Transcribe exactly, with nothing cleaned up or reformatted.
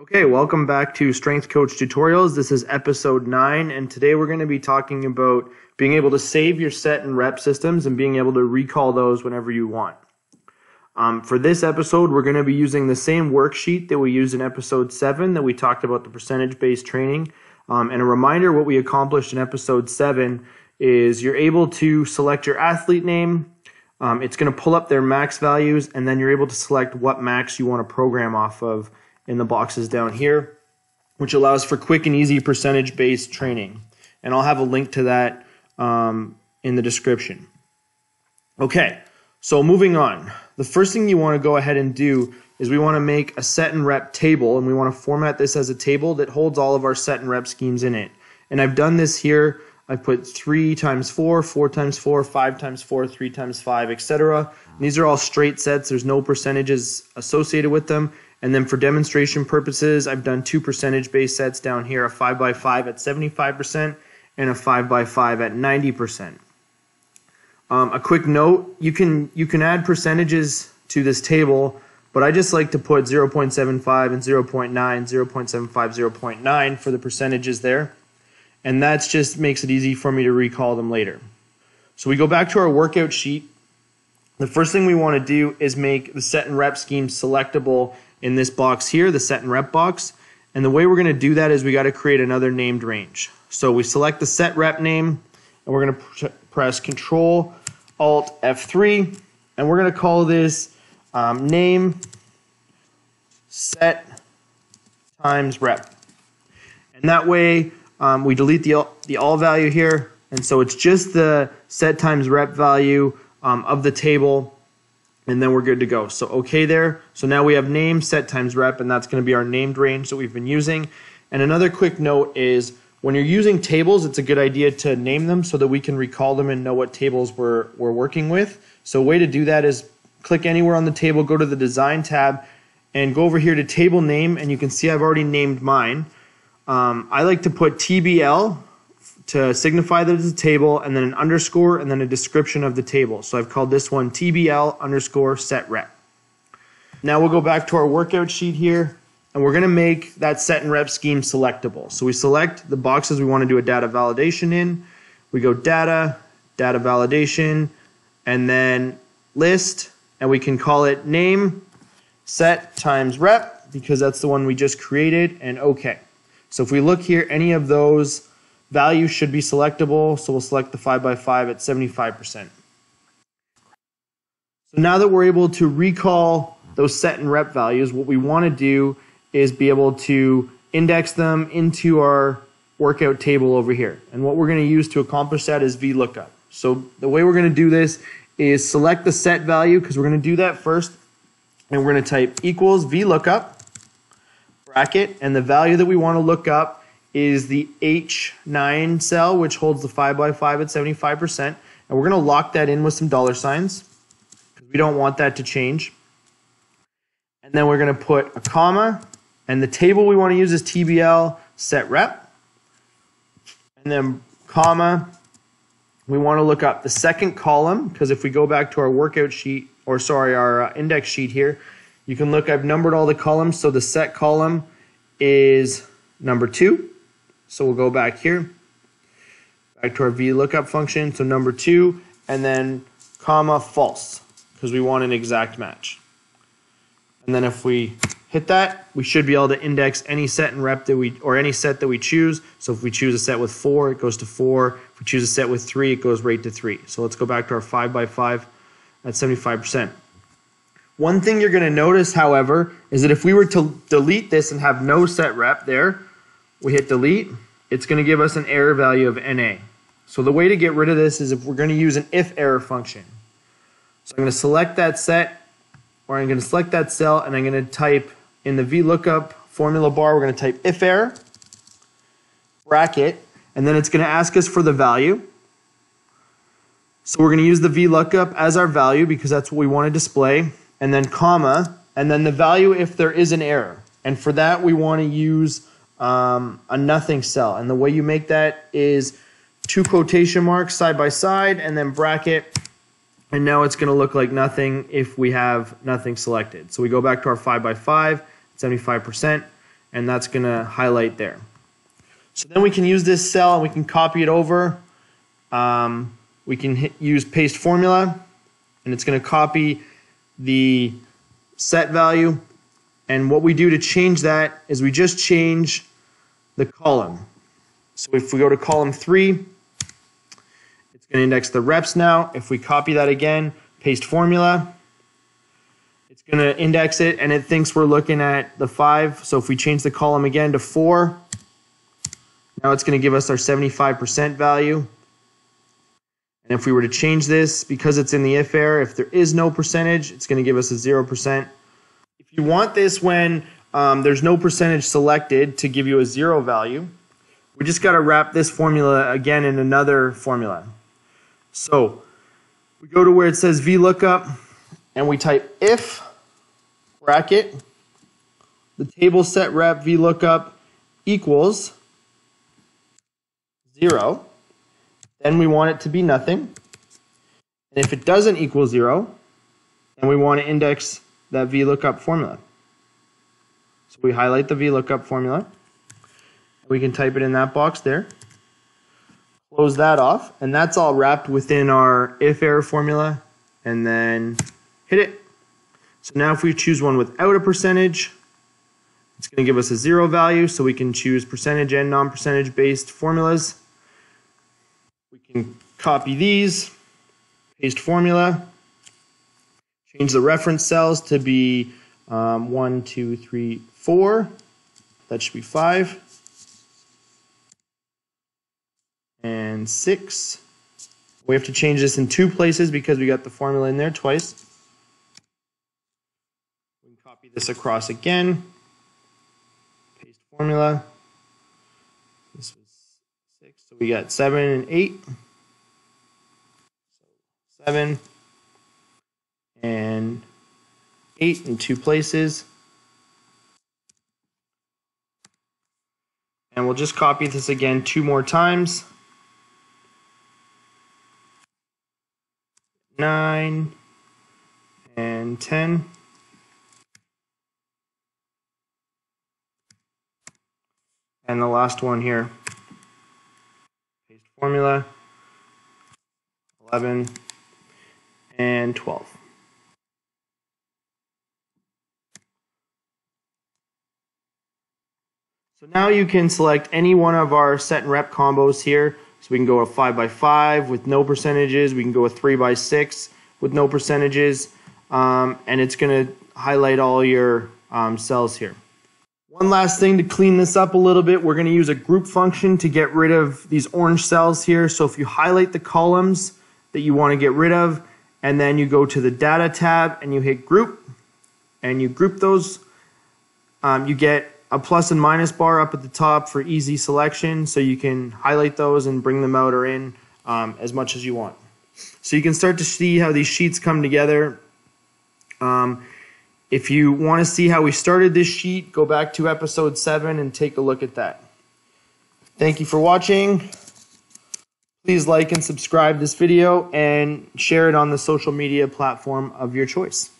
Okay, welcome back to Strength Coach Tutorials. This is episode nine, and today we're going to be talking about being able to save your set and rep systems and being able to recall those whenever you want. Um, for this episode, we're going to be using the same worksheet that we used in episode seven that we talked about the percentage-based training. Um, and a reminder, what we accomplished in episode seven is you're able to select your athlete name. Um, it's going to pull up their max values, and then you're able to select what max you want to program off of in the boxes down here, which allows for quick and easy percentage-based training. And I'll have a link to that um, in the description. Okay, so moving on. The first thing you want to go ahead and do is we want to make a set and rep table, and we want to format this as a table that holds all of our set and rep schemes in it. And I've done this here. I've put three times four, four times four, five times four, three times five, et cetera. These are all straight sets. There's no percentages associated with them. And then for demonstration purposes, I've done two percentage-based sets down here, a five by five at seventy-five percent and a five by five at ninety percent. Um, a quick note, you can, you can add percentages to this table, but I just like to put zero point seven five and zero point nine, zero point seven five, zero point nine for the percentages there. And that just makes it easy for me to recall them later. So we go back to our workout sheet. The first thing we want to do is make the set and rep scheme selectable in this box here, the set and rep box. And the way we're going to do that is we got to create another named range. So we select the set rep name, and we're going to pr press Control Alt F three, and we're going to call this um, name set times rep. And that way um, we delete the all, the all value here, and so it's just the set times rep value um, of the table. And then we're good to go. So okay there. So now we have name, set times rep, and that's going to be our named range that we've been using. And another quick note is when you're using tables, it's a good idea to name them so that we can recall them and know what tables we're, we're working with. So a way to do that is click anywhere on the table, go to the design tab, and go over here to table name, and you can see I've already named mine. Um, I like to put T B L to signify that it's a table, and then an underscore, and then a description of the table. So I've called this one T B L underscore set rep. Now we'll go back to our workout sheet here, and we're going to make that set and rep scheme selectable. So we select the boxes we want to do a data validation in. We go data, data validation, and then list, and we can call it name set times rep because that's the one we just created, and okay. So if we look here, any of those value should be selectable, so we'll select the five by five at seventy-five percent. So now that we're able to recall those set and rep values, what we want to do is be able to index them into our workout table over here. And what we're going to use to accomplish that is VLOOKUP. So the way we're going to do this is select the set value, because we're going to do that first, and we're going to type equals VLOOKUP bracket, and the value that we want to look up is the H nine cell, which holds the five by five at seventy-five percent, and we're going to lock that in with some dollar signs because we don't want that to change. And then we're going to put a comma, and the table we want to use is T B L set rep, and then comma, we want to look up the second column, because if we go back to our workout sheet, or sorry, our uh, index sheet here, you can look, I've numbered all the columns, so the set column is number two. So we'll go back here, back to our VLOOKUP function, so number two, and then comma false, because we want an exact match. And then if we hit that, we should be able to index any set and rep that we, or any set that we choose. So if we choose a set with four, it goes to four. If we choose a set with three, it goes right to three. So let's go back to our five by five at seventy-five percent. One thing you're going to notice, however, is that if we were to delete this and have no set rep there, we hit delete, it's going to give us an error value of N A. So the way to get rid of this is if we're going to use an if error function. So I'm going to select that set, or I'm going to select that cell, and I'm going to type in the VLOOKUP formula bar, we're going to type if error, bracket, and then it's going to ask us for the value. So we're going to use the VLOOKUP as our value because that's what we want to display, and then comma, and then the value if there is an error. And for that we want to use Um, a nothing cell, and the way you make that is two quotation marks side by side and then bracket, and now it's going to look like nothing if we have nothing selected. So we go back to our five by five, seventy-five percent, and that's going to highlight there. So then we can use this cell and we can copy it over. Um, we can hit, use paste formula, and it's going to copy the set value. And what we do to change that is we just change the column. So if we go to column three, it's going to index the reps now. If we copy that again, paste formula, it's going to index it, and it thinks we're looking at the five. So if we change the column again to four, now it's going to give us our seventy-five percent value. And if we were to change this, because it's in the if error, if there is no percentage, it's going to give us a zero percent. If you want this when um, there's no percentage selected to give you a zero value, we just got to wrap this formula again in another formula. So we go to where it says VLOOKUP, and we type if bracket the table set rep VLOOKUP equals zero. Then we want it to be nothing. And if it doesn't equal zero, then we want to index that VLOOKUP formula. So we highlight the VLOOKUP formula. We can type it in that box there. Close that off. And that's all wrapped within our if error formula. And then hit it. So now if we choose one without a percentage, it's going to give us a zero value. So we can choose percentage and non-percentage based formulas. We can copy these, paste formula, change the reference cells to be um, one, two, three, four. That should be five. And six. We have to change this in two places because we got the formula in there twice. We can copy this across again. Paste formula. This was six, so we got seven and eight. So seven and eight in two places. And we'll just copy this again two more times. nine and ten. And the last one here. Paste formula. eleven and twelve. So now you can select any one of our set and rep combos here. So we can go a five by five with no percentages. We can go a three by six with no percentages. Um, and it's going to highlight all your um, cells here. One last thing to clean this up a little bit. We're going to use a group function to get rid of these orange cells here. So if you highlight the columns that you want to get rid of, and then you go to the data tab and you hit group, and you group those, um, you get a plus and minus bar up at the top for easy selection, so you can highlight those and bring them out or in um, as much as you want. So you can start to see how these sheets come together. Um, if you want to see how we started this sheet, go back to episode seven and take a look at that. Thank you for watching. Please like and subscribe this video and share it on the social media platform of your choice.